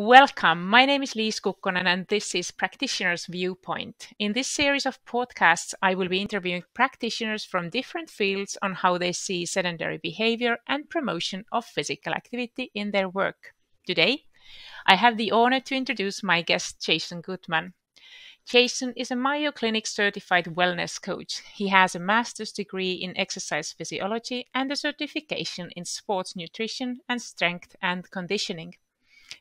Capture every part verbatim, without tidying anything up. Welcome, my name is Liis Kukkonen and this is Practitioners Viewpoint. In this series of podcasts, I will be interviewing practitioners from different fields on how they see sedentary behavior and promotion of physical activity in their work. Today, I have the honor to introduce my guest, Jason Gootman. Jason is a Mayo Clinic certified wellness coach. He has a master's degree in exercise physiology and a certification in sports nutrition and strength and conditioning.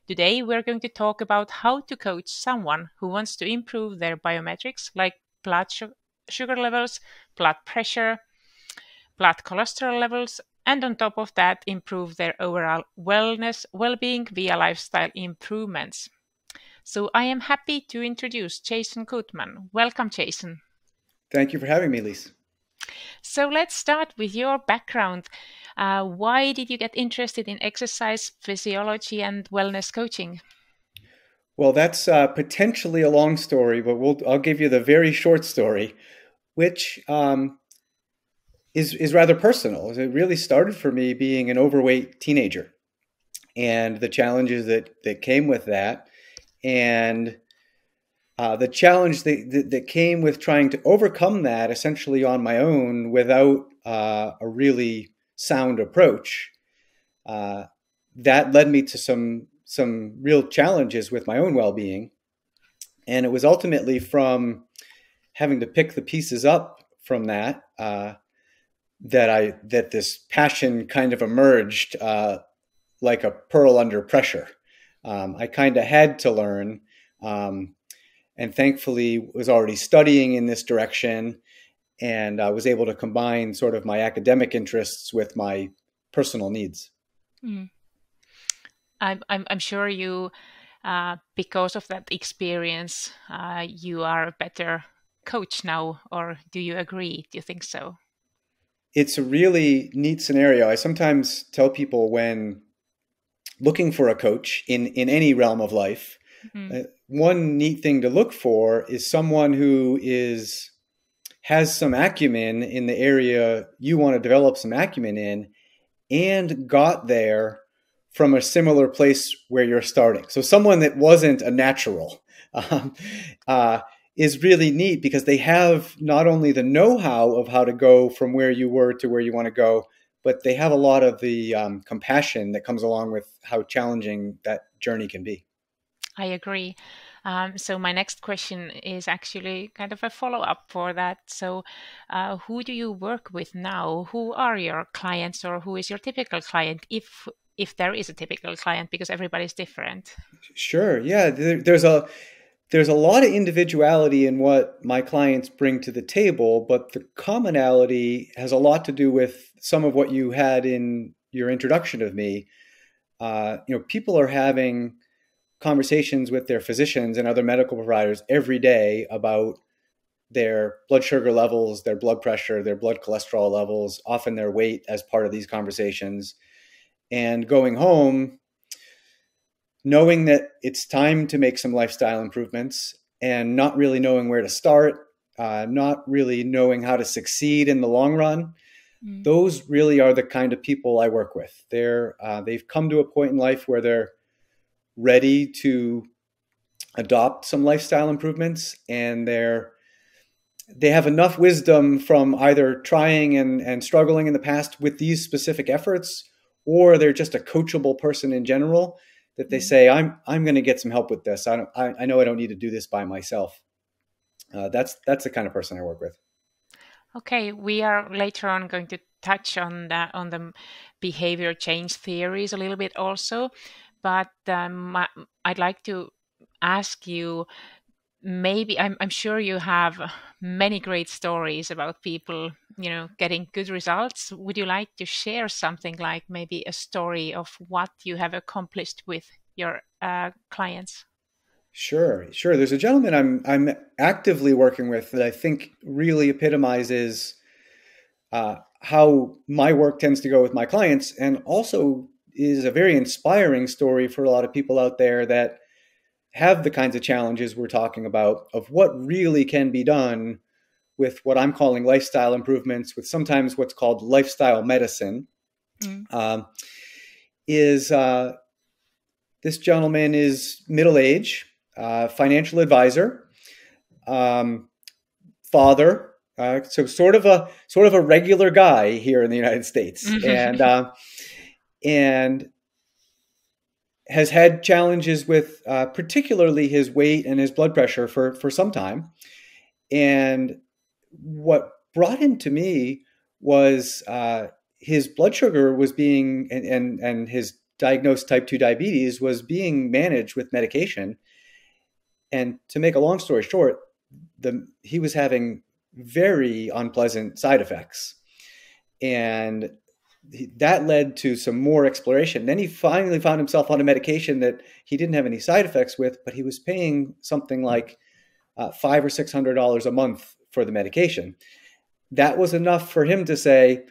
Today, we're going to talk about how to coach someone who wants to improve their biometrics like blood sugar levels, blood pressure, blood cholesterol levels, and on top of that, improve their overall wellness, well-being via lifestyle improvements. So I am happy to introduce Jason Gootman. Welcome, Jason. Thank you for having me, Liis. So let's start with your background. Uh, why did you get interested in exercise physiology and wellness coaching? Well, that's uh, potentially a long story, but we'll, I'll give you the very short story, which um, is, is rather personal. It really started for me being an overweight teenager and the challenges that, that came with that, and uh, the challenge that, that, that came with trying to overcome that essentially on my own without uh, a really sound approach, uh, that led me to some some real challenges with my own well-being. And it was ultimately from having to pick the pieces up from that, uh, that I that this passion kind of emerged uh, like a pearl under pressure. Um, I kind of had to learn, um, and thankfully was already studying in this direction. And I was able to combine sort of my academic interests with my personal needs. Mm. I'm, I'm, I'm sure you, uh, because of that experience, uh, you are a better coach now, or do you agree? Do you think so? It's a really neat scenario. I sometimes tell people when looking for a coach in, in any realm of life, mm-hmm. uh, one neat thing to look for is someone who is... has some acumen in the area you want to develop some acumen in, and got there from a similar place where you're starting. So someone that wasn't a natural um, uh, is really neat because they have not only the know-how of how to go from where you were to where you want to go, but they have a lot of the um, compassion that comes along with how challenging that journey can be. I agree. Um, so my next question is actually kind of a follow-up for that. So uh, who do you work with now? Who are your clients, or who is your typical client, if if there is a typical client, because everybody's different? Sure. Yeah. There, there's a there's a lot of individuality in what my clients bring to the table, but the commonality has a lot to do with some of what you had in your introduction of me. Uh, you know, people are having conversations with their physicians and other medical providers every day about their blood sugar levels, their blood pressure, their blood cholesterol levels, often their weight as part of these conversations. And going home, knowing that it's time to make some lifestyle improvements and not really knowing where to start, uh, not really knowing how to succeed in the long run. Mm-hmm. Those really are the kind of people I work with. They're, uh, they've come to a point in life where they're ready to adopt some lifestyle improvements, and they're they have enough wisdom from either trying and, and struggling in the past with these specific efforts, or they're just a coachable person in general that they say, I'm I'm going to get some help with this. I don't I, I know I don't need to do this by myself. Uh, that's that's the kind of person I work with. Okay, we are later on going to touch on that on the behavior change theories a little bit also. But um, I'd like to ask you, maybe, I'm, I'm sure you have many great stories about people, you know, getting good results. Would you like to share something like maybe a story of what you have accomplished with your uh, clients? Sure, sure. There's a gentleman I'm, I'm actively working with that I think really epitomizes uh, how my work tends to go with my clients, and also is a very inspiring story for a lot of people out there that have the kinds of challenges we're talking about, of what really can be done with what I'm calling lifestyle improvements, with sometimes what's called lifestyle medicine, mm. um, is uh, This gentleman is middle-aged, uh, financial advisor, um, father, uh, so sort of a sort of a regular guy here in the United States, mm-hmm. and uh, and has had challenges with uh, particularly his weight and his blood pressure for for some time. And what brought him to me was uh, his blood sugar was being and and, and his diagnosed type two diabetes was being managed with medication. And to make a long story short, the, he was having very unpleasant side effects. And he, that led to some more exploration. Then he finally found himself on a medication that he didn't have any side effects with, but he was paying something like uh, five or six hundred dollars a month for the medication. That was enough for him to say,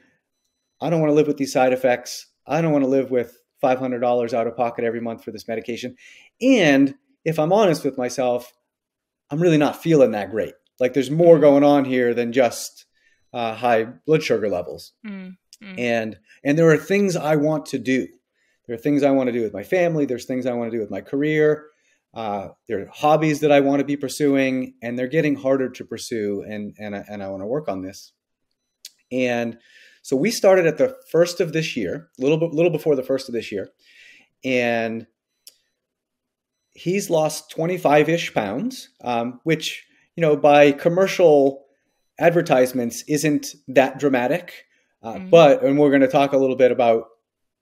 I don't want to live with these side effects. I don't want to live with five hundred dollars out of pocket every month for this medication. And if I'm honest with myself, I'm really not feeling that great. Like there's more going on here than just uh, high blood sugar levels. Mm-hmm. And, and there are things I want to do. There are things I want to do with my family. There's things I want to do with my career. Uh, there are hobbies that I want to be pursuing, and they're getting harder to pursue. And, and, I, and I want to work on this. And so we started at the first of this year, a little, little before the first of this year, and he's lost twenty-five-ish pounds, um, which, you know, by commercial advertisements isn't that dramatic. Uh, mm-hmm. But, and we're going to talk a little bit about,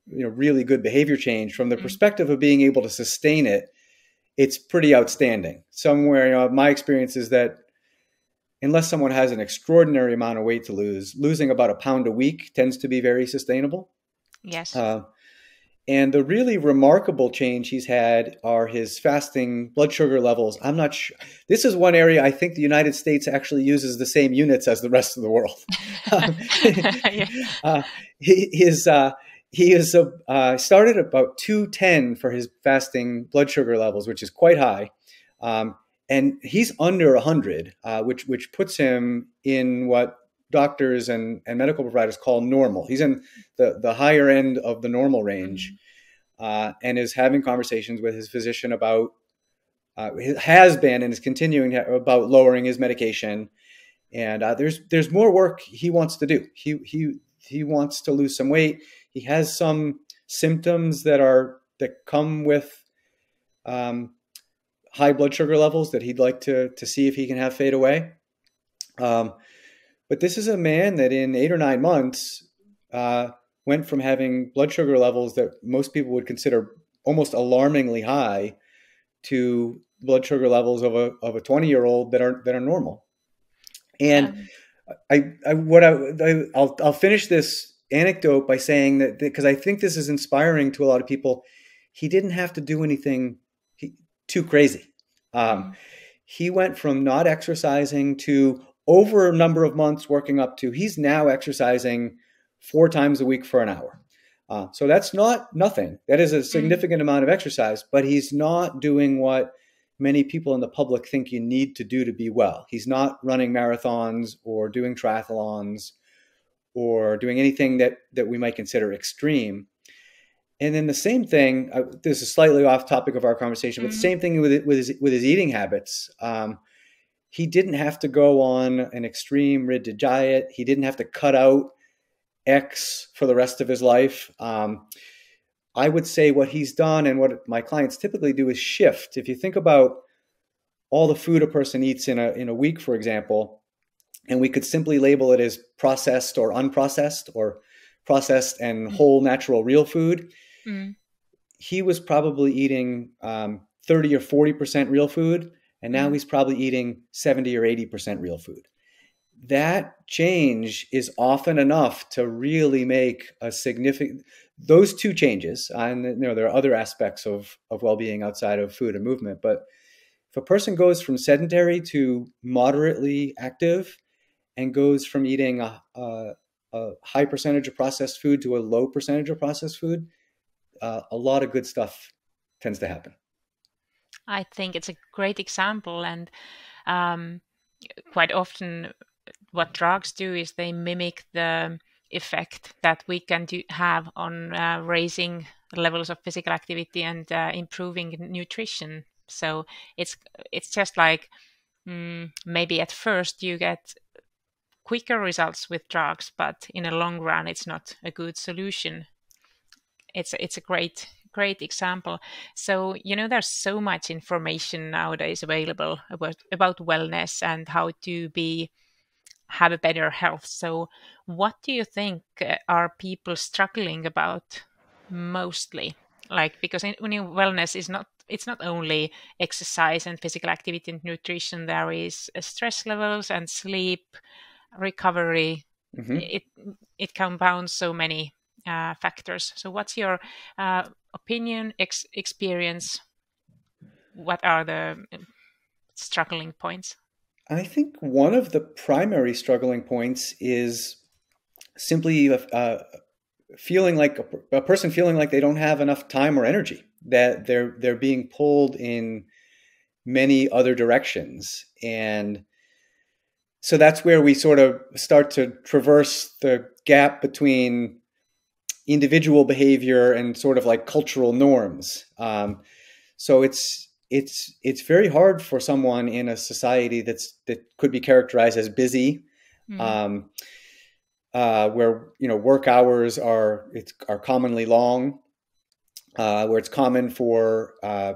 you know, really good behavior change from the mm-hmm. perspective of being able to sustain it. It's pretty outstanding. Somewhere, you know, my experience is that unless someone has an extraordinary amount of weight to lose, losing about a pound a week tends to be very sustainable. Yes. Uh, and the really remarkable change he's had are his fasting blood sugar levels. I'm not sure. This is one area I think the United States actually uses the same units as the rest of the world. um, yeah. uh, he, his, uh, he is uh, uh, started about two ten for his fasting blood sugar levels, which is quite high. Um, And he's under one hundred, uh, which which puts him in what doctors and, and medical providers call normal. He's in the, the higher end of the normal range, uh, and is having conversations with his physician about, uh, has been and is continuing about lowering his medication. And uh, there's there's more work he wants to do. He he he wants to lose some weight. He has some symptoms that are that come with. Um, high blood sugar levels that he'd like to, to see if he can have fade away. Um, but this is a man that in eight or nine months uh, went from having blood sugar levels that most people would consider almost alarmingly high to blood sugar levels of a, of a twenty year old that are, that are normal. And yeah. I, I, what I, I, I'll, I'll finish this anecdote by saying that, because I think this is inspiring to a lot of people. He didn't have to do anything too crazy. Um, he went from not exercising to over a number of months working up to, he's now exercising four times a week for an hour. Uh, so that's not nothing. That is a significant mm-hmm. amount of exercise, but he's not doing what many people in the public think you need to do to be well. He's not running marathons or doing triathlons or doing anything that, that we might consider extreme. And then the same thing, uh, this is slightly off topic of our conversation, but mm-hmm. the same thing with, with, his, with his eating habits. Um, he didn't have to go on an extreme rigid diet. He didn't have to cut out X for the rest of his life. Um, I would say what he's done and what my clients typically do is shift. If you think about all the food a person eats in a, in a week, for example, and we could simply label it as processed or unprocessed or processed and whole, natural, real food. Mm. He was probably eating um, thirty or forty percent real food, and now mm. he's probably eating seventy or eighty percent real food. That change is often enough to really make a significant, those two changes, and you know, there are other aspects of, of well-being outside of food and movement, but if a person goes from sedentary to moderately active and goes from eating a, a a high percentage of processed food to a low percentage of processed food, uh, a lot of good stuff tends to happen. I think it's a great example. And um, quite often what drugs do is they mimic the effect that we can do, have on uh, raising levels of physical activity and uh, improving nutrition. So it's it's just like mm, maybe at first you get quicker results with drugs, but in the long run, it's not a good solution. It's it's a great great example. So you know, there's so much information nowadays available about about wellness and how to be have a better health. So what do you think are people struggling about mostly? Like, because in, in wellness is not it's not only exercise and physical activity and nutrition. There is stress levels and sleep, recovery. Mm-hmm. It it compounds so many uh, factors. So what's your uh, opinion, ex experience? What are the struggling points? I think one of the primary struggling points is simply uh, feeling like a, a person feeling like they don't have enough time or energy, that they're they're being pulled in many other directions. And so that's where we sort of start to traverse the gap between individual behavior and sort of like cultural norms. Um, so it's it's it's very hard for someone in a society that's that could be characterized as busy, mm. um, uh, where you know work hours are it's, are commonly long, uh, where it's common for uh,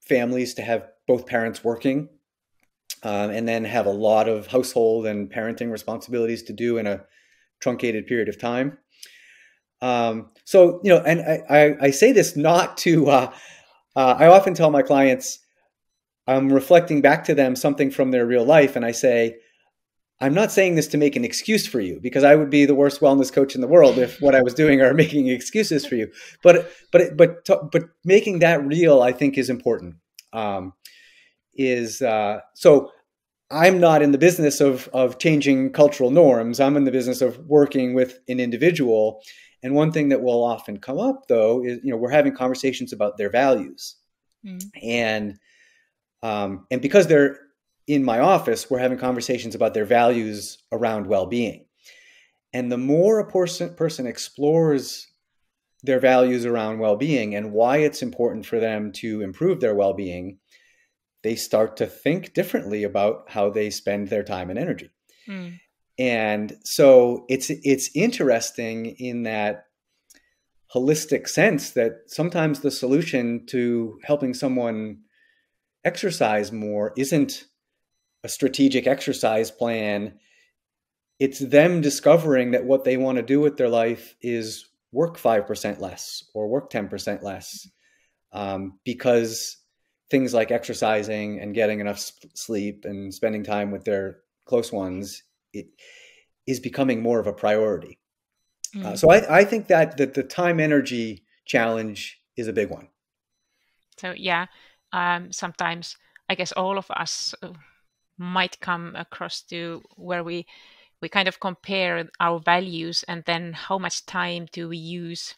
families to have both parents working. Um, and then have a lot of household and parenting responsibilities to do in a truncated period of time. Um, so, you know, and I, I, I say this not to, uh, uh, I often tell my clients, I'm reflecting back to them something from their real life. And I say, I'm not saying this to make an excuse for you, because I would be the worst wellness coach in the world if what I was doing are making excuses for you. But, but, but, but making that real, I think, is important. Um, is, uh, so, I'm not in the business of, of changing cultural norms. I'm in the business of working with an individual. And one thing that will often come up, though, is, you know, we're having conversations about their values. Mm-hmm. And, um, and because they're in my office, we're having conversations about their values around well-being. And the more a person, person explores their values around well-being and why it's important for them to improve their well-being, they start to think differently about how they spend their time and energy. Mm. And so it's, it's interesting in that holistic sense that sometimes the solution to helping someone exercise more isn't a strategic exercise plan. It's them discovering that what they want to do with their life is work five percent less or work ten percent less, um, because things like exercising and getting enough sleep and spending time with their close ones, it is becoming more of a priority. Mm-hmm. uh, so I, I think that, that the time energy challenge is a big one. So yeah, um, sometimes I guess all of us might come across to where we, we kind of compare our values and then how much time do we use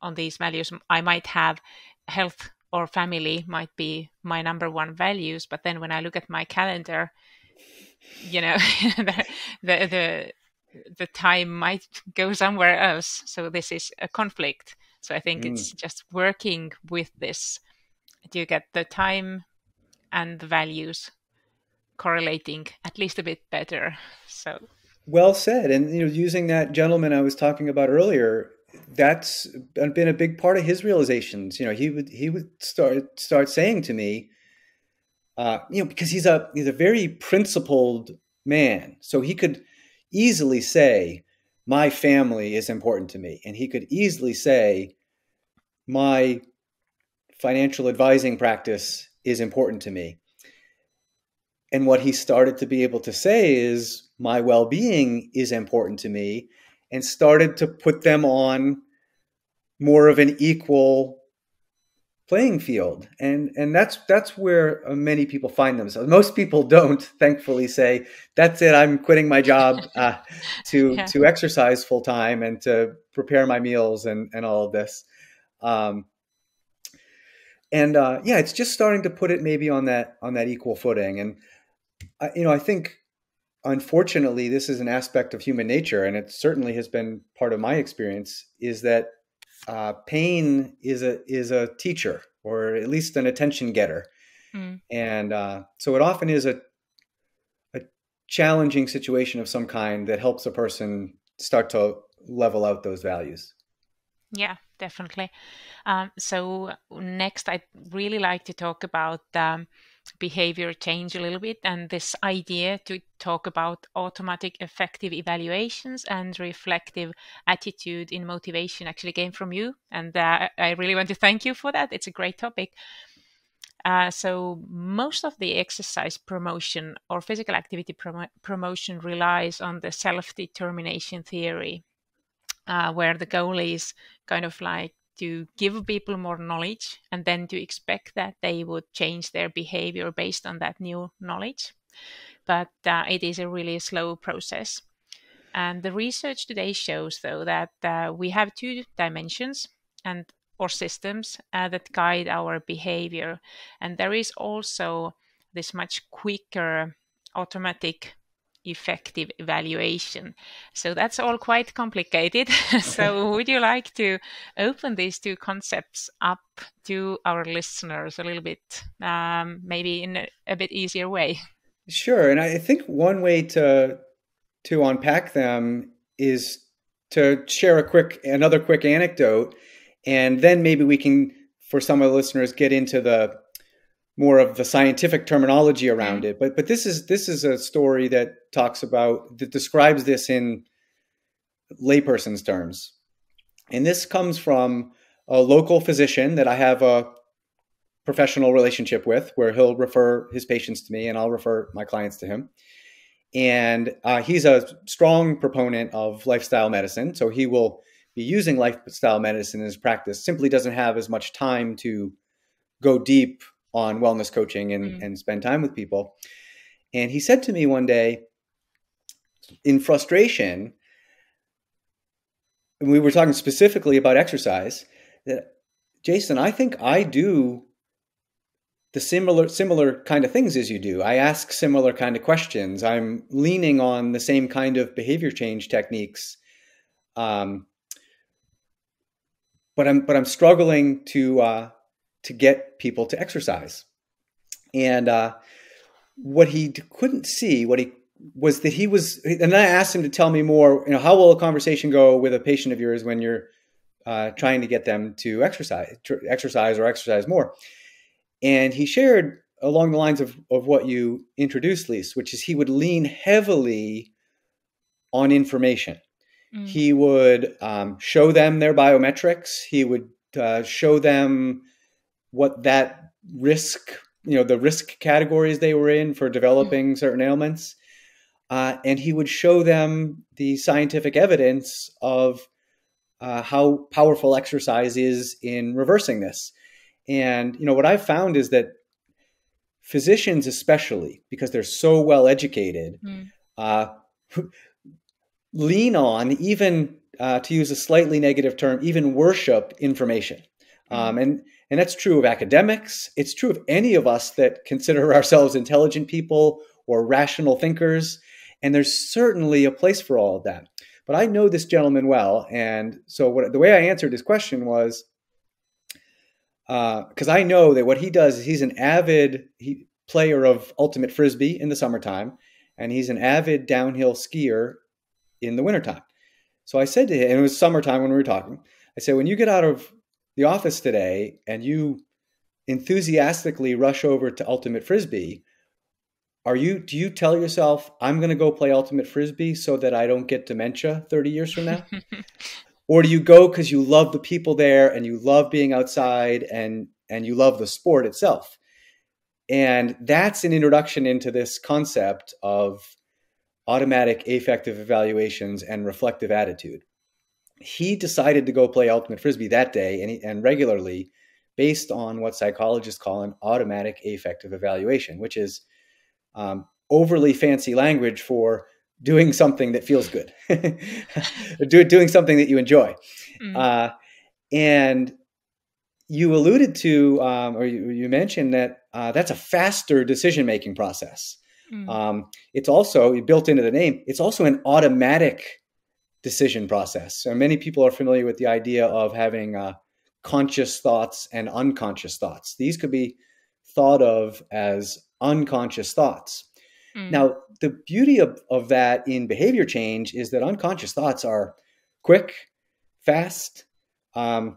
on these values. I might have health or family might be my number one values, but then when I look at my calendar, you know, the, the the the time might go somewhere else. So this is a conflict. So I think mm. it's just working with this. Do you get the time and the values correlating at least a bit better? So well said. And you know, using that gentleman I was talking about earlier, that's been a big part of his realizations. You know, he would he would start start saying to me, uh, you know, because he's a he's a very principled man, so he could easily say, my family is important to me, and he could easily say, my financial advising practice is important to me. And what he started to be able to say is, my well-being is important to me. And started to put them on more of an equal playing field, and and that's that's where many people find themselves. Most people don't, thankfully, say, "That's it, I'm quitting my job uh, to yeah. to exercise full time and to prepare my meals and and all of this." Um, and uh, yeah, it's just starting to put it maybe on that on that equal footing, and uh, you know, I think. Unfortunately, this is an aspect of human nature, and it certainly has been part of my experience, is that uh, pain is a is a teacher, or at least an attention getter. Mm. And uh, so it often is a a challenging situation of some kind that helps a person start to level out those values. Yeah, definitely. Um, so next, I'd really like to talk about um, behavior change a little bit, and this idea to talk about automatic effective evaluations and reflective attitude in motivation actually came from you. And uh, I really want to thank you for that. It's a great topic. Uh, so most of the exercise promotion or physical activity prom- promotion relies on the self-determination theory, uh, where the goal is kind of like to give people more knowledge and then to expect that they would change their behavior based on that new knowledge. But uh, it is a really slow process. And the research today shows, though, that uh, we have two dimensions and or systems uh, that guide our behavior. And there is also this much quicker automatic effective evaluation. So that's all quite complicated. So would you like to open these two concepts up to our listeners a little bit, um, maybe in a, a bit easier way? Sure. And I think one way to to unpack them is to share a quick another quick anecdote, and then maybe we can, for some of the listeners, get into the more of the scientific terminology around it. But but this is this is a story that talks about, that describes this in layperson's terms. And this comes from a local physician that I have a professional relationship with, where he'll refer his patients to me and I'll refer my clients to him. And uh, he's a strong proponent of lifestyle medicine. So he will be using lifestyle medicine in his practice, simply doesn't have as much time to go deep on wellness coaching and, mm. and spend time with people. And he said to me one day in frustration, and we were talking specifically about exercise, that, Jason, I think I do the similar, similar kind of things as you do. I ask similar kind of questions. I'm leaning on the same kind of behavior change techniques. Um, but I'm, but I'm struggling to, uh, to get people to exercise. And uh, what he couldn't see, what he was that he was, and I asked him to tell me more, you know, how will a conversation go with a patient of yours when you're uh, trying to get them to exercise, to exercise or exercise more. And he shared along the lines of, of what you introduced, Liis, which is he would lean heavily on information. Mm. He would um, show them their biometrics. He would uh, show them what that risk, you know, the risk categories they were in for developing mm. certain ailments. Uh, and he would show them the scientific evidence of uh, how powerful exercise is in reversing this. And, you know, what I've found is that physicians, especially because they're so well educated, mm. uh, lean on, even uh, to use a slightly negative term, even worship information. Um, and and that's true of academics. It's true of any of us that consider ourselves intelligent people or rational thinkers. And there's certainly a place for all of that. But I know this gentleman well. And so what, the way I answered his question was, because uh, I know that what he does is he's an avid he, player of ultimate Frisbee in the summertime, and he's an avid downhill skier in the wintertime. So I said to him, and it was summertime when we were talking, I said, when you get out of the office today and you enthusiastically rush over to ultimate Frisbee, are you, do you tell yourself, I'm going to go play ultimate Frisbee so that I don't get dementia thirty years from now? Or do you go because you love the people there and you love being outside and, and you love the sport itself? And that's an introduction into this concept of automatic affective evaluations and reflective attitude. He decided to go play ultimate Frisbee that day and, and regularly, based on what psychologists call an automatic affective evaluation, which is um, overly fancy language for doing something that feels good, Do, doing something that you enjoy. Mm-hmm. Uh, and you alluded to, um, or you, you mentioned that uh, that's a faster decision-making process. Mm-hmm. Um, it's also, built into the name, it's also an automatic decision process. So many people are familiar with the idea of having uh, conscious thoughts and unconscious thoughts. These could be thought of as unconscious thoughts. Mm. Now, the beauty of, of that in behavior change is that unconscious thoughts are quick, fast. Um,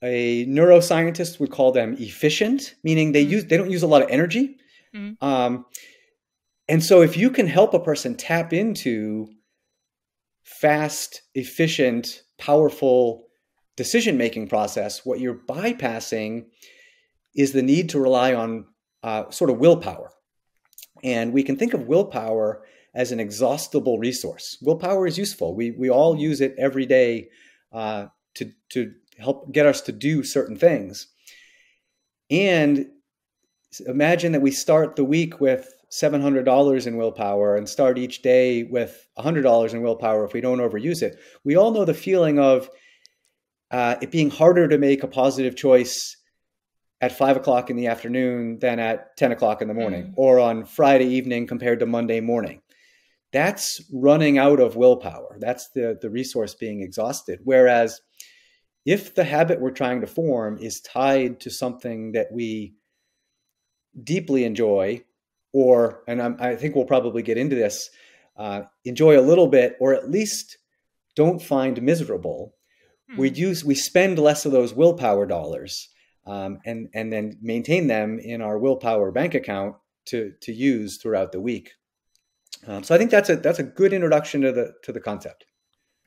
a neuroscientist would call them efficient, meaning they use they don't use a lot of energy. Mm. Um, and so if you can help a person tap into fast, efficient, powerful decision-making process, what you're bypassing is the need to rely on uh, sort of willpower. And we can think of willpower as an exhaustible resource. Willpower is useful. We, we all use it every day uh, to, to help get us to do certain things. And imagine that we start the week with seven hundred dollars in willpower and start each day with one hundred dollars in willpower if we don't overuse it. We all know the feeling of uh, it being harder to make a positive choice at five o'clock in the afternoon than at ten o'clock in the morning, mm. or on Friday evening compared to Monday morning. That's running out of willpower. That's the, the resource being exhausted. Whereas if the habit we're trying to form is tied to something that we deeply enjoy, or, and I'm, I think we'll probably get into this, uh, enjoy a little bit, or at least don't find miserable, mm. we use, we spend less of those willpower dollars. Um, and, and then maintain them in our willpower bank account to, to use throughout the week. Um, so I think that's a, that's a good introduction to the, to the concept.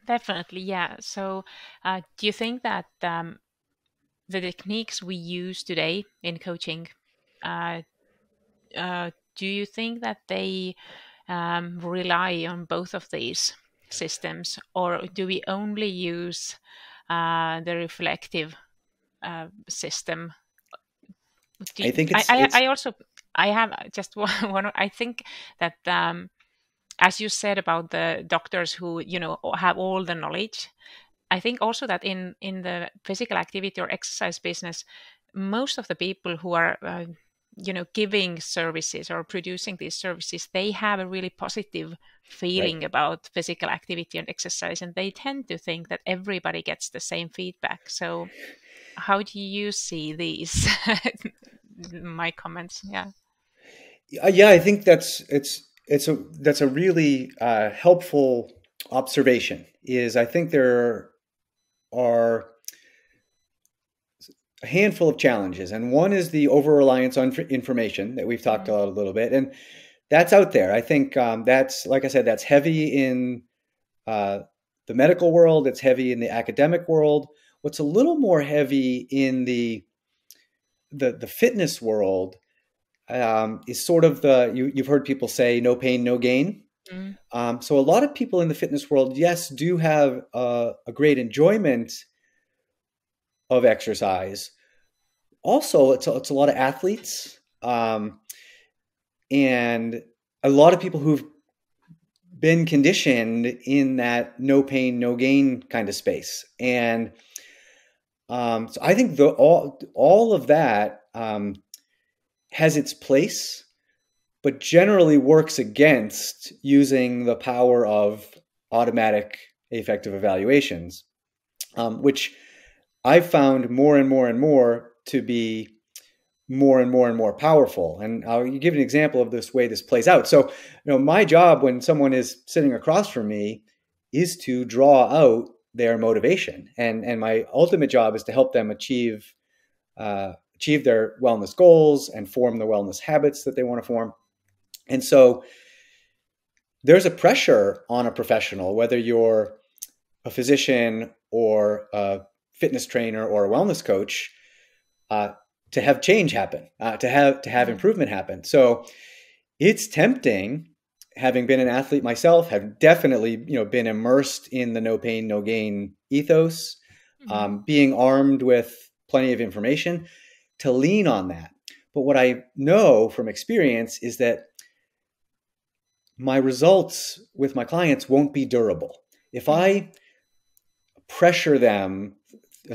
Definitely. Yeah. So uh, do you think that um, the techniques we use today in coaching, uh, uh, do you think that they um, rely on both of these systems, or do we only use uh, the reflective Uh, system? You, I think it's, I, it's... I, I also I have just one, one. I think that um, as you said about the doctors who you know have all the knowledge, I think also that in in the physical activity or exercise business, most of the people who are uh, you know giving services or producing these services, they have a really positive feeling right. about physical activity and exercise, and they tend to think that everybody gets the same feedback. So. How do you see these, my comments? Yeah. Yeah, I think that's, it's, it's a, that's a really uh, helpful observation is I think there are a handful of challenges. And one is the over-reliance on information that we've talked about a little bit. And that's out there. I think um, that's, like I said, that's heavy in uh, the medical world. It's heavy in the academic world. What's a little more heavy in the the, the fitness world um, is sort of the, you, you've heard people say, no pain, no gain. Mm. Um, so a lot of people in the fitness world, yes, do have a, a great enjoyment of exercise. Also, it's a, it's a lot of athletes um, and a lot of people who've been conditioned in that no pain, no gain kind of space. And Um, so I think the, all, all of that um, has its place, but generally works against using the power of automatic affective evaluations, um, which I've found more and more and more to be more and more and more powerful. And I'll give an example of this way this plays out. So, you know, my job when someone is sitting across from me is to draw out their motivation. And, and my ultimate job is to help them achieve, uh, achieve their wellness goals and form the wellness habits that they want to form. And so there's a pressure on a professional, whether you're a physician or a fitness trainer or a wellness coach, uh, to have change happen, uh, to have, to have improvement happen. So it's tempting. Having been an athlete myself, have definitely, you know, been immersed in the no pain, no gain ethos, mm-hmm. um, being armed with plenty of information to lean on that. But what I know from experience is that my results with my clients won't be durable. If I pressure them,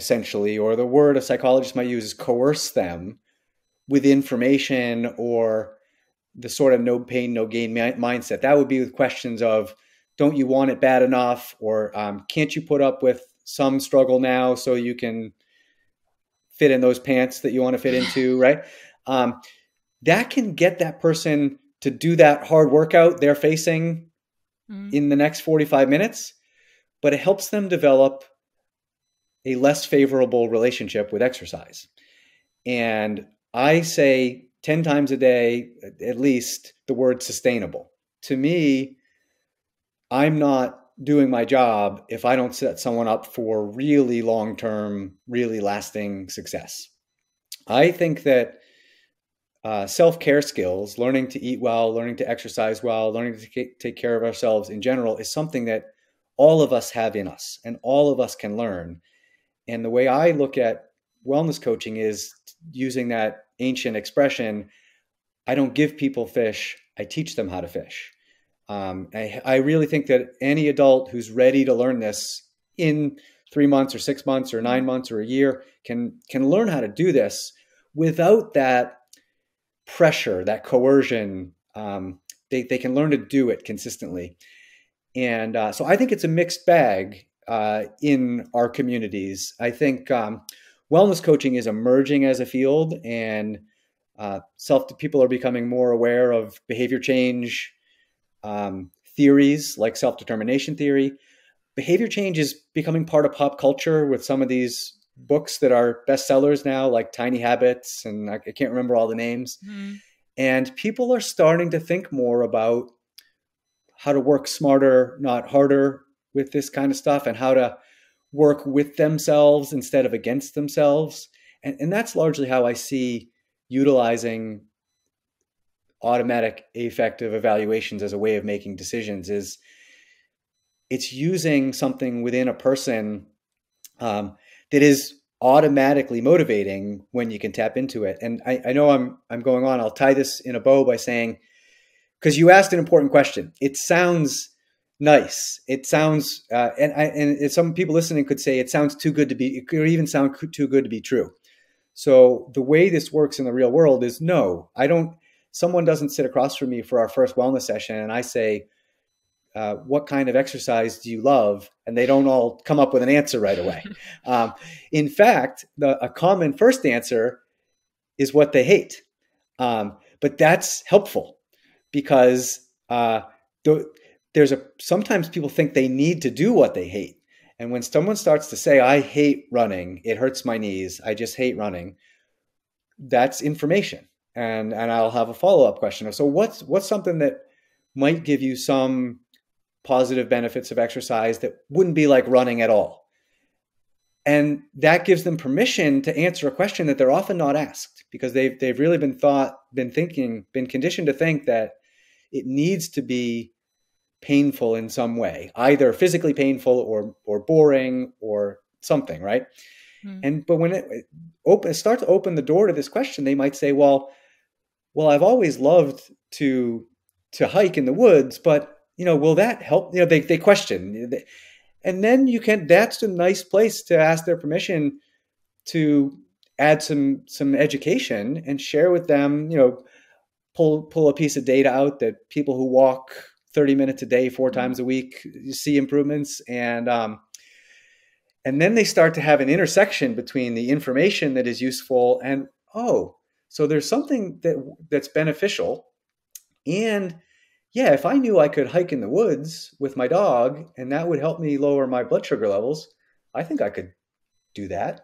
essentially, or the word a psychologist might use is coerce them with information or the sort of no pain, no gain mindset. That would be with questions of don't you want it bad enough? Or um, can't you put up with some struggle now so you can fit in those pants that you want to fit into, right? Um, that can get that person to do that hard workout they're facing mm. in the next forty-five minutes, but it helps them develop a less favorable relationship with exercise. And I say ten times a day, at least, the word sustainable. To me, I'm not doing my job if I don't set someone up for really long-term, really lasting success. I think that uh, self-care skills, learning to eat well, learning to exercise well, learning to take care of ourselves in general, is something that all of us have in us and all of us can learn. And the way I look at wellness coaching is using that ancient expression, I don't give people fish, I teach them how to fish. Um, I, I really think that any adult who's ready to learn this in three months or six months or nine months or a year can, can learn how to do this without that pressure, that coercion. Um, they, they can learn to do it consistently. And uh, so I think it's a mixed bag uh, in our communities. I think um, wellness coaching is emerging as a field, and uh, self people are becoming more aware of behavior change Um, theories like self-determination theory. Behavior change is becoming part of pop culture with some of these books that are bestsellers now, like Tiny Habits, and I, I can't remember all the names. Mm-hmm. And people are starting to think more about how to work smarter, not harder, with this kind of stuff, and how to work with themselves instead of against themselves. And, and that's largely how I see utilizing automatic affective evaluations as a way of making decisions. Is it's using something within a person um, that is automatically motivating when you can tap into it. And I, I know I'm, I'm going on, I'll tie this in a bow by saying, because you asked an important question. It sounds nice. It sounds, uh, and, I, and some people listening could say it sounds too good to be, it could even sound too good to be true. So the way this works in the real world is no, I don't, someone doesn't sit across from me for our first wellness session and I say, uh, what kind of exercise do you love? And they don't all come up with an answer right away. um, in fact, the, a common first answer is what they hate. Um, but that's helpful because uh, th there's a, sometimes people think they need to do what they hate. And when someone starts to say, I hate running, it hurts my knees, I just hate running, that's information. And, and I'll have a follow-up question. So what's, what's something that might give you some positive benefits of exercise that wouldn't be like running at all? And that gives them permission to answer a question that they're often not asked, because they've, they've really been thought, been thinking, been conditioned to think that it needs to be painful in some way, either physically painful or, or boring or something, right? Mm-hmm. And, but when it, it, open, it starts to open the door to this question, they might say, well, Well, I've always loved to to hike in the woods, but you know, will that help? You know, they they question, and then you can. That's a nice place to ask their permission to add some some education and share with them. You know, pull pull a piece of data out that people who walk thirty minutes a day, four times a week, see improvements, and um, and then they start to have an intersection between the information that is useful and oh. So there's something that that's beneficial. And yeah, if I knew I could hike in the woods with my dog and that would help me lower my blood sugar levels, I think I could do that.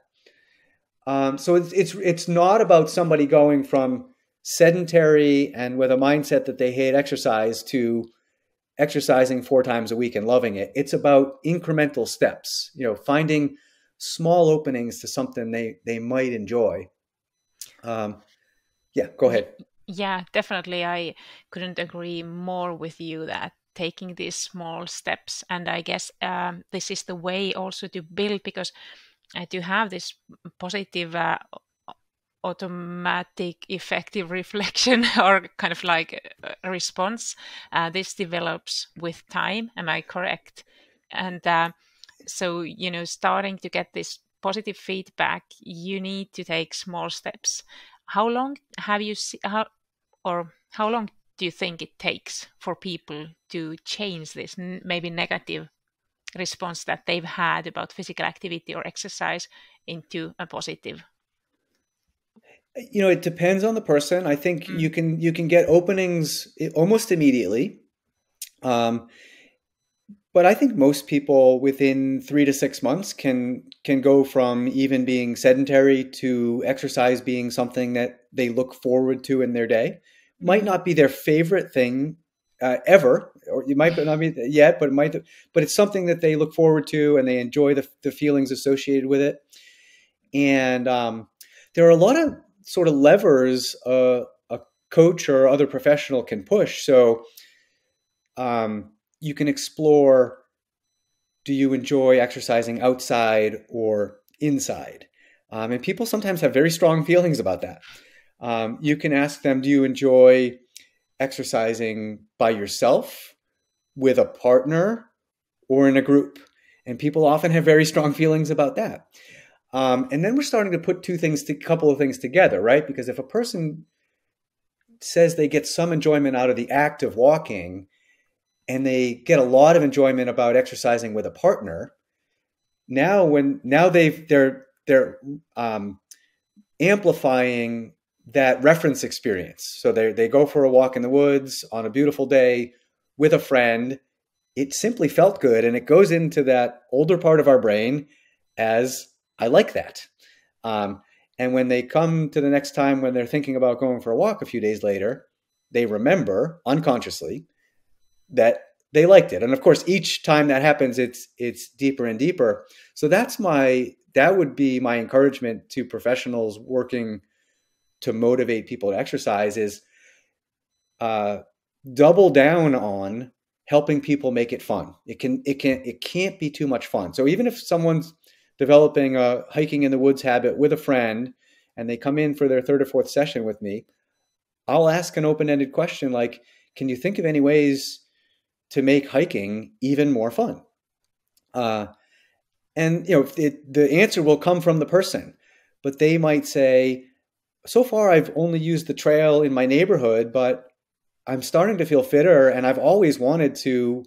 Um, so it's, it's, it's not about somebody going from sedentary and with a mindset that they hate exercise to exercising four times a week and loving it. It's about incremental steps, you know, finding small openings to something they, they might enjoy. Um, Yeah, go ahead. Yeah, definitely. I couldn't agree more with you that taking these small steps, and I guess um, this is the way also to build, because uh, to have this positive uh, automatic effective reflection or kind of like a response, uh, this develops with time. Am I correct? And uh, so, you know, starting to get this positive feedback, you need to take small steps. How long have you, how, or how long do you think it takes for people to change this maybe negative response that they've had about physical activity or exercise into a positive? You know, it depends on the person. I think mm. you can you can get openings almost immediately. Um, but I think most people within three to six months can can go from even being sedentary to exercise being something that they look forward to in their day. Might not be their favorite thing uh, ever, or it might not be yet, but it might. But it's something that they look forward to and they enjoy the the feelings associated with it. And um, there are a lot of sort of levers uh, a coach or other professional can push. So um, you can explore, do you enjoy exercising outside or inside? Um, and people sometimes have very strong feelings about that. Um, you can ask them, do you enjoy exercising by yourself, with a partner, or in a group? And people often have very strong feelings about that. Um, and then we're starting to put two things, a couple of things together, right? Because if a person says they get some enjoyment out of the act of walking and they get a lot of enjoyment about exercising with a partner, now when now they've they're they're um, amplifying that reference experience. So they they go for a walk in the woods on a beautiful day with a friend. It simply felt good, and it goes into that older part of our brain as I like that. Um, and when they come to the next time when they're thinking about going for a walk a few days later, they remember unconsciously that they liked it. And of course, each time that happens, it's it's deeper and deeper. So that's my that would be my encouragement to professionals working to motivate people to exercise is uh, double down on helping people make it fun. It can it can it can't be too much fun. So even if someone's developing a hiking in the woods habit with a friend, and they come in for their third or fourth session with me, I'll ask an open-ended question like, can you think of any ways to make hiking even more fun? Uh, and you know, it, the answer will come from the person, but they might say, so far I've only used the trail in my neighborhood, but I'm starting to feel fitter, and I've always wanted to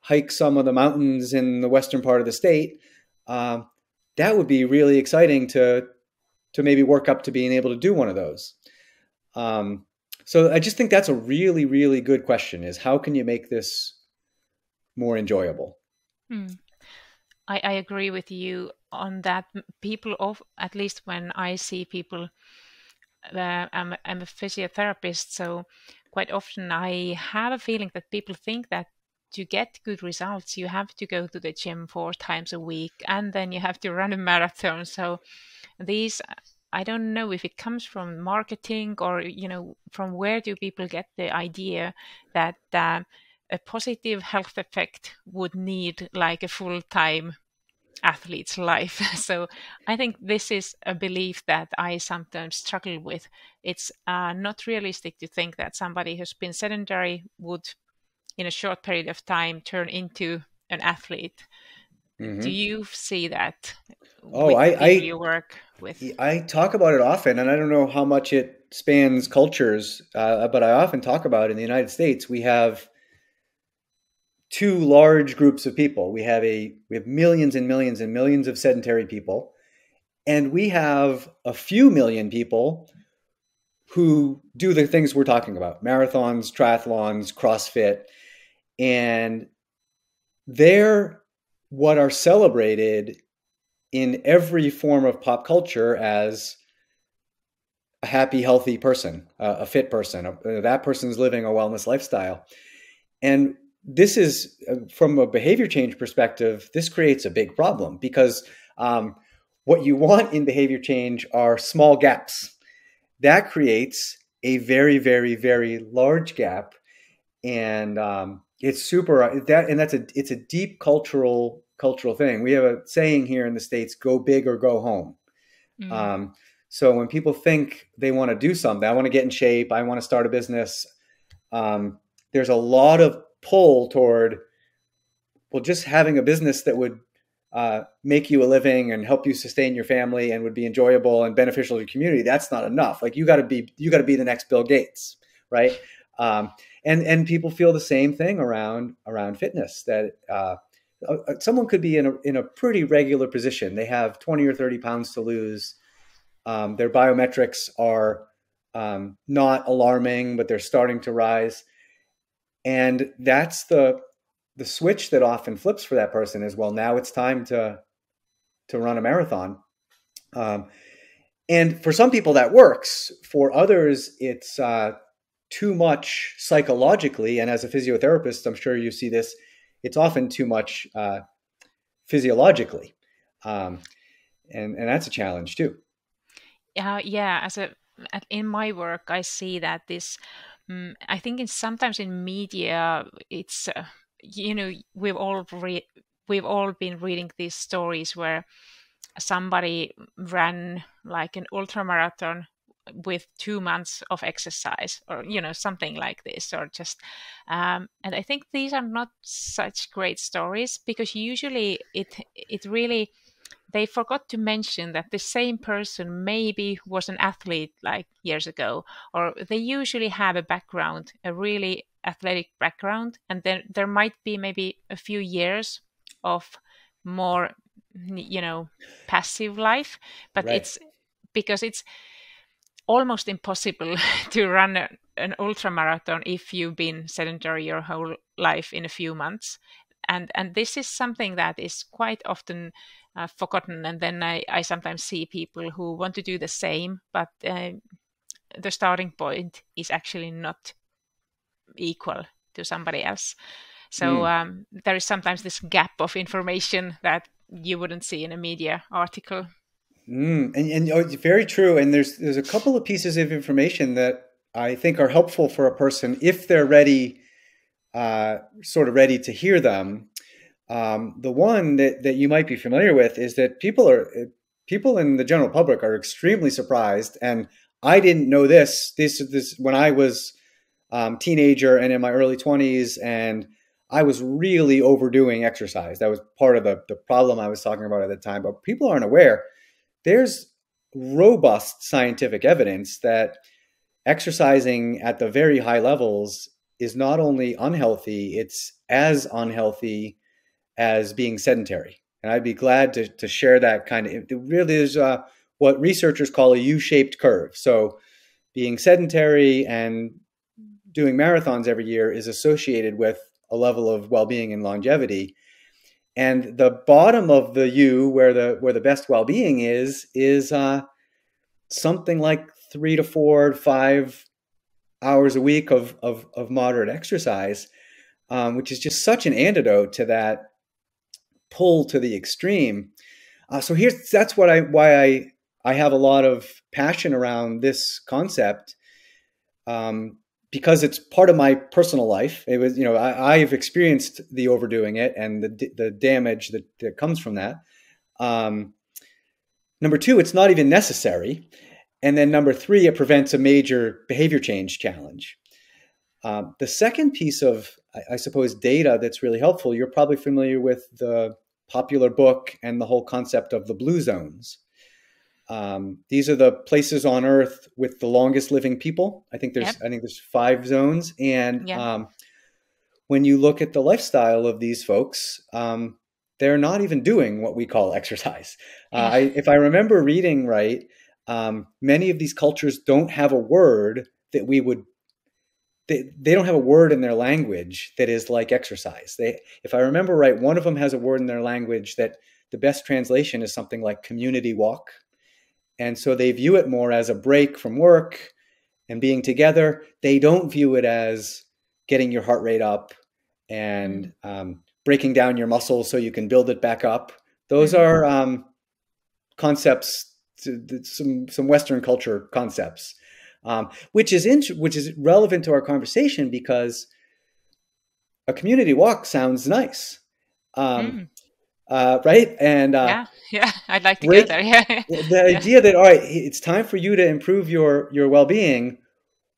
hike some of the mountains in the western part of the state. Um, that would be really exciting to, to maybe work up to being able to do one of those. Um, so I just think that's a really, really good question is how can you make this more enjoyable? Mm. I, I agree with you on that. People of, at least when I see people, uh, I'm, I'm a physiotherapist, so quite often I have a feeling that people think that to get good results, you have to go to the gym four times a week, and then you have to run a marathon. So these, I don't know if it comes from marketing or, you know, from where do people get the idea that uh, a positive health effect would need like a full-time athlete's life. So I think this is a belief that I sometimes struggle with. It's uh, not realistic to think that somebody who's been sedentary would in a short period of time turn into an athlete. Mm-hmm. Do you see that? Oh, with I, I you work with. I talk about it often, and I don't know how much it spans cultures, uh, but I often talk about in the United States, we have two large groups of people. We have a we have millions and millions and millions of sedentary people, and we have a few million people who do the things we're talking about: marathons, triathlons, CrossFit. And they're what are celebrated in every form of pop culture as a happy, healthy person, uh, a fit person. Uh, that person's living a wellness lifestyle. And this is, uh, from a behavior change perspective, this creates a big problem because um, what you want in behavior change are small gaps. That creates a very, very, very large gap. And um, it's super, that, and that's a, it's a deep cultural, cultural thing. We have a saying here in the States, go big or go home. Mm. Um, so when people think they want to do something, I want to get in shape, I want to start a business. Um, there's a lot of pull toward, well, just having a business that would Uh, make you a living and help you sustain your family and would be enjoyable and beneficial to your community. That's not enough. Like you got to be, you got to be the next Bill Gates, right? Um, and, and people feel the same thing around, around fitness, that uh, someone could be in a, in a pretty regular position. They have twenty or thirty pounds to lose. Um, their biometrics are um, not alarming, but they're starting to rise. And that's the, the switch that often flips for that person is, well, now it's time to, to run a marathon. Um, and for some people that works. For others, it's uh, too much psychologically. And as a physiotherapist, I'm sure you see this, it's often too much uh, physiologically. Um, and, and that's a challenge too. Uh, yeah. As a, in my work, I see that this, um, I think it's sometimes in media, it's, uh, you know, we've all re- we've all been reading these stories where somebody ran like an ultramarathon with two months of exercise, or you know, something like this, or just. Um, and I think these are not such great stories, because usually it it really they forgot to mention that the same person maybe was an athlete like years ago, or they usually have a background, a really athletic background, and then there might be maybe a few years of more, you know, passive life, but right. It's because it's almost impossible to run a, an ultra marathon if you've been sedentary your whole life in a few months. And and this is something that is quite often uh, forgotten. And then I, I sometimes see people who want to do the same, but uh, the starting point is actually not equal to somebody else. So mm. um, there is sometimes this gap of information that you wouldn't see in a media article. Mm. And, and oh, it's very true. And there's there's a couple of pieces of information that I think are helpful for a person if they're ready, uh, sort of ready to hear them. Um, the one that, that you might be familiar with is that people are people in the general public are extremely surprised. And I didn't know this. This this when I was Um, teenager and in my early twenties, and I was really overdoing exercise. That was part of the, the problem I was talking about at the time, but people aren't aware. There's robust scientific evidence that exercising at the very high levels is not only unhealthy, it's as unhealthy as being sedentary. And I'd be glad to, to share that kind of, it really is uh, what researchers call a U-shaped curve. So being sedentary and doing marathons every year is associated with a level of well-being and longevity. And the bottom of the U, where the where the best well-being is, is uh, something like three to four, five hours a week of, of, of moderate exercise, um, which is just such an antidote to that pull to the extreme. Uh, so here's that's what I why I, I have a lot of passion around this concept. Um, Because it's part of my personal life. It was, you know, I, I've experienced the overdoing it and the the damage that, that comes from that. Um, number two, it's not even necessary. And then number three, it prevents a major behavior change challenge. Um, the second piece of, I, I suppose, data that's really helpful, you're probably familiar with the popular book and the whole concept of the Blue Zones. Um, these are the places on Earth with the longest living people. I think there's, yep. I think there's five zones. And, yep. um, when you look at the lifestyle of these folks, um, they're not even doing what we call exercise. Uh, I, if I remember reading right, um, many of these cultures don't have a word that we would, they, they don't have a word in their language that is like exercise. They, if I remember right, one of them has a word in their language that the best translation is something like community walk. And so they view it more as a break from work and being together. They don't view it as getting your heart rate up and um, breaking down your muscles so you can build it back up. Those are um, concepts, some some Western culture concepts, um, which is in, which is relevant to our conversation because a community walk sounds nice. Um, mm. Uh, right. And, uh, yeah, yeah, I'd like to break, go there. Yeah. The yeah. idea that, all right, it's time for you to improve your, your well-being.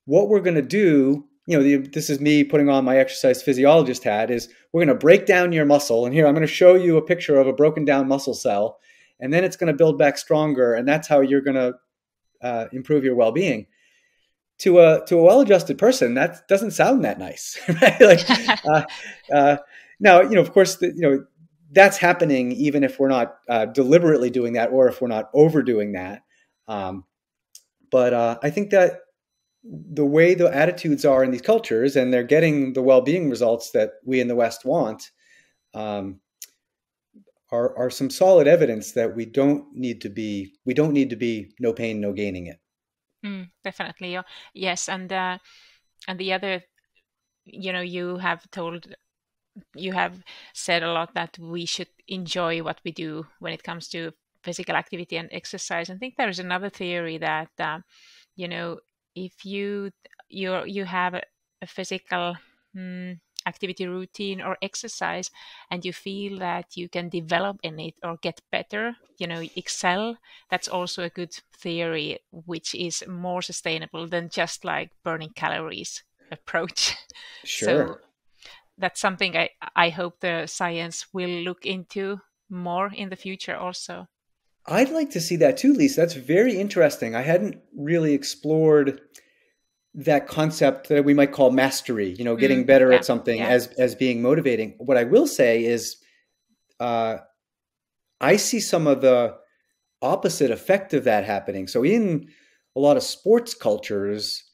What we're going to do, you know, the, this is me putting on my exercise physiologist hat, is we're going to break down your muscle. And here, I'm going to show you a picture of a broken down muscle cell, and then it's going to build back stronger. And that's how you're going to, uh, improve your well-being. to a to a well-adjusted person, that doesn't sound that nice, right? Like, uh, uh, now, you know, of course, the, you know, that's happening even if we're not uh, deliberately doing that, or if we're not overdoing that. Um, but uh, I think that the way the attitudes are in these cultures, and they're getting the well-being results that we in the West want, um, are, are some solid evidence that we don't need to be, we don't need to be no pain, no gaining it. Mm, definitely. Yes. And, uh, and the other, you know, you have told, you have said a lot that we should enjoy what we do when it comes to physical activity and exercise. I think there is another theory that, uh, you know, if you you you have a physical mm, activity routine or exercise, and you feel that you can develop in it or get better, you know, excel, that's also a good theory, which is more sustainable than just like burning calories approach. Sure. So that's something I, I hope the science will look into more in the future also. I'd like to see that too, Liis. That's very interesting. I hadn't really explored that concept that we might call mastery, you know, getting mm, better yeah, at something yeah. as, as being motivating. What I will say is uh, I see some of the opposite effect of that happening. So in a lot of sports cultures,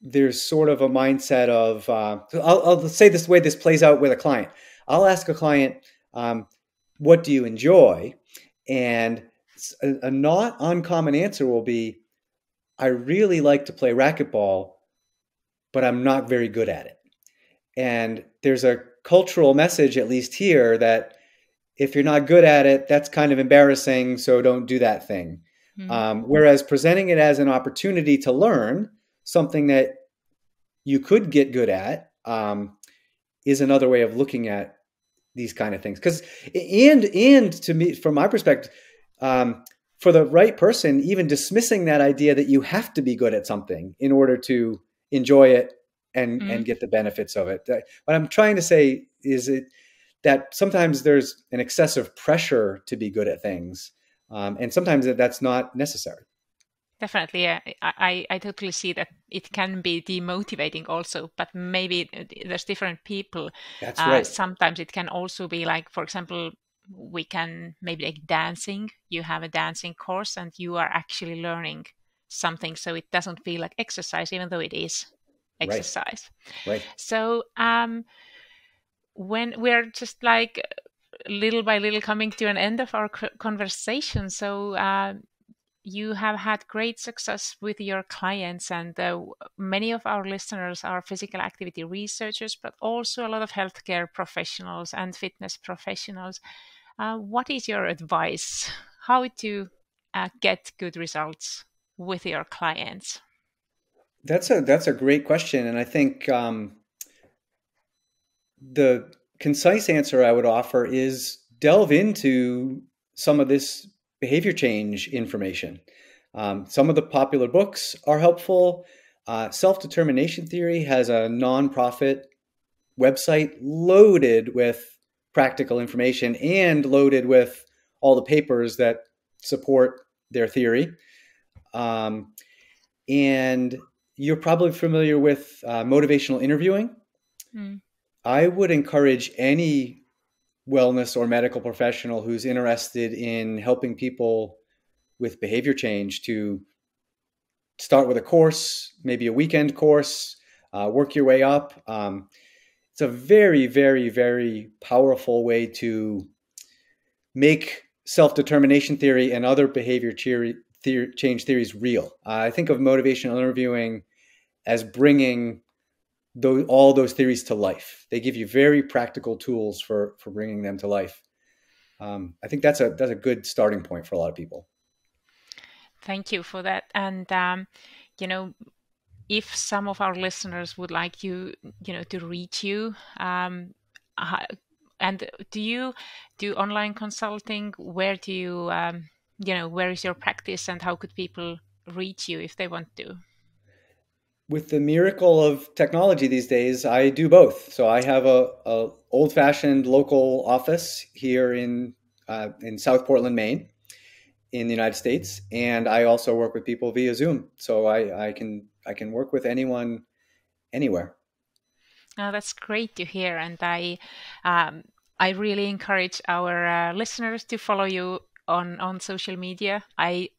there's sort of a mindset of, uh, I'll, I'll say this way this plays out with a client. I'll ask a client, um, what do you enjoy? And a not uncommon answer will be, I really like to play racquetball, but I'm not very good at it. And there's a cultural message, at least here, that if you're not good at it, that's kind of embarrassing, so don't do that thing. Mm-hmm. Um, whereas presenting it as an opportunity to learn something that you could get good at um, is another way of looking at these kind of things. Because and and to me, from my perspective, um, for the right person, even dismissing that idea that you have to be good at something in order to enjoy it and mm. and get the benefits of it. What I'm trying to say is it that sometimes there's an excessive pressure to be good at things, um, and sometimes that, that's not necessary. Definitely, yeah. I, I totally see that it can be demotivating also, but maybe there's different people. That's right. Uh, sometimes it can also be like, for example, we can maybe like dancing, you have a dancing course and you are actually learning something. So it doesn't feel like exercise, even though it is exercise. Right. Right. So um, when we're just like little by little coming to an end of our conversation. So, uh, you have had great success with your clients, and uh, many of our listeners are physical activity researchers, but also a lot of healthcare professionals and fitness professionals. Uh, what is your advice? How to uh, get good results with your clients? That's a that's a great question, and I think um, the concise answer I would offer is delve into some of this behavior change information. Um, some of the popular books are helpful. Uh, Self-determination theory has a nonprofit website loaded with practical information and loaded with all the papers that support their theory. Um, and you're probably familiar with uh, motivational interviewing. Mm. I would encourage any wellness or medical professional who's interested in helping people with behavior change to start with a course, maybe a weekend course, uh, work your way up. Um, it's a very, very, very powerful way to make self-determination theory and other behavior theory, theory, change theories real. Uh, I think of motivational interviewing as bringing Those, all those theories to life. They give you very practical tools for for bringing them to life. Um, I think that's a that's a good starting point for a lot of people. Thank you for that. And um, you know, if some of our listeners would like you, you know, to reach you, um, and do you do online consulting? Where do you, um, you know, where is your practice, and how could people reach you if they want to? With the miracle of technology these days, I do both. So I have a, a old-fashioned local office here in uh, in South Portland, Maine, in the United States, and I also work with people via Zoom. So I, I can I can work with anyone, anywhere. Oh, that's great to hear. And I, um, I really encourage our uh, listeners to follow you on, on social media. I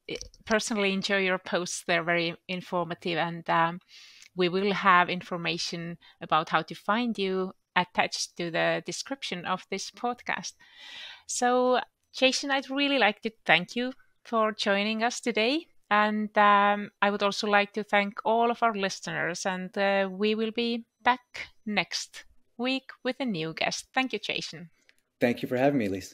personally enjoy your posts. They're very informative, and um, we will have information about how to find you attached to the description of this podcast. So Jason, I'd really like to thank you for joining us today. And um, I would also like to thank all of our listeners, and uh, we will be back next week with a new guest. Thank you, Jason. Thank you for having me, Liis.